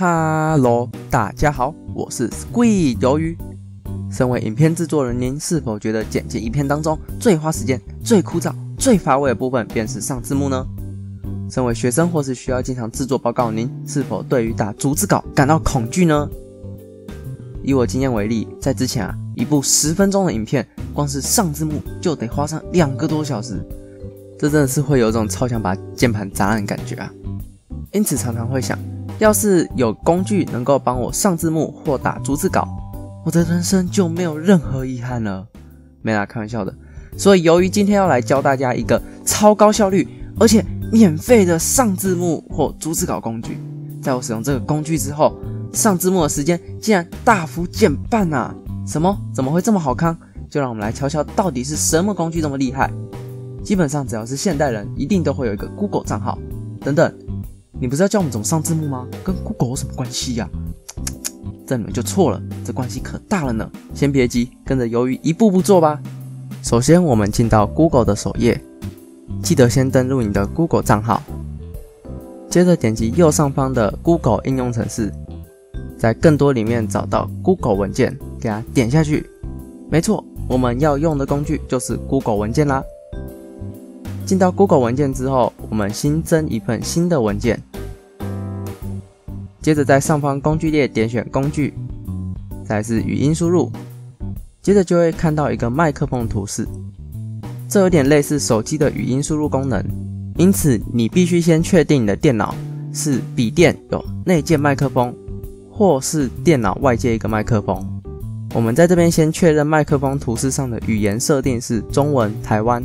Hello， 大家好，我是 Squid 鱿鱼。身为影片制作人，您是否觉得剪辑影片当中最花时间、最枯燥、最乏味的部分便是上字幕呢？身为学生或是需要经常制作报告，您是否对于打逐字稿感到恐惧呢？以我经验为例，在之前一部10分钟的影片，光是上字幕就得花上2个多小时，这真的是会有一种超想把键盘砸烂的感觉啊！因此常常会想， 要是有工具能够帮我上字幕或打逐字稿，我的人生就没有任何遗憾了。没啦，开玩笑的。所以，由于今天要来教大家一个超高效率而且免费的上字幕或逐字稿工具。在我使用这个工具之后，上字幕的时间竟然大幅减半啊！什么？怎么会这么好康？就让我们来瞧瞧到底是什么工具这么厉害。基本上，只要是现代人，一定都会有一个 Google 账号。等等， 你不是要教我们怎么上字幕吗？跟 Google 有什么关系呀？这你们就错了，这关系可大了呢。先别急，跟着鱿鱼一步步做吧。首先，我们进到 Google 的首页，记得先登录你的 Google 账号，接着点击右上方的 Google 应用程式，在更多里面找到 Google 文件，给它点下去。没错，我们要用的工具就是 Google 文件啦。 进到 Google 文件之后，我们新增一份新的文件，接着在上方工具列点选工具，再是语音输入，接着就会看到一个麦克风图示，这有点类似手机的语音输入功能，因此你必须先确定你的电脑是笔电有内建麦克风，或是电脑外接一个麦克风。我们在这边先确认麦克风图示上的语言设定是中文台湾。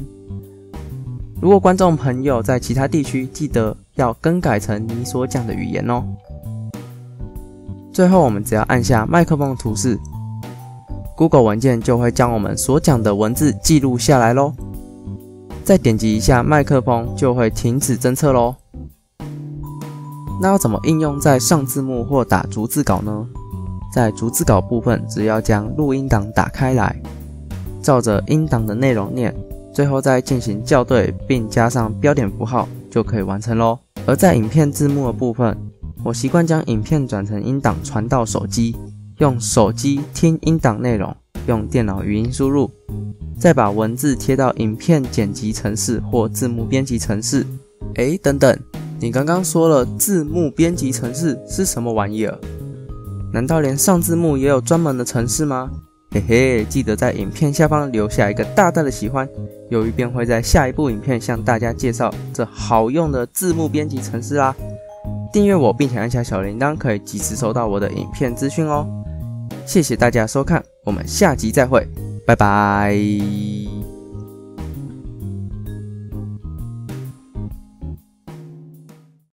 如果观众朋友在其他地区，记得要更改成你所讲的语言哦。最后，我们只要按下麦克风图示 ，Google 文件就会将我们所讲的文字记录下来咯。再点击一下麦克风，就会停止侦测咯。那要怎么应用在上字幕或打逐字稿呢？在逐字稿部分，只要将录音档打开来，照着音档的内容念。 最后再进行校对，并加上标点符号就可以完成咯。而在影片字幕的部分，我习惯将影片转成音档传到手机，用手机听音档内容，用电脑语音输入，再把文字贴到影片剪辑程式或字幕编辑程式。哎，等等，你刚刚说了字幕编辑程式是什么玩意儿？难道连上字幕也有专门的程式吗？ 嘿嘿，记得在影片下方留下一个大大的喜欢，鱿鱼便会在下一部影片向大家介绍这好用的字幕编辑程式啦。订阅我，并且按下小铃铛，可以及时收到我的影片资讯哦。谢谢大家收看，我们下集再会，拜拜。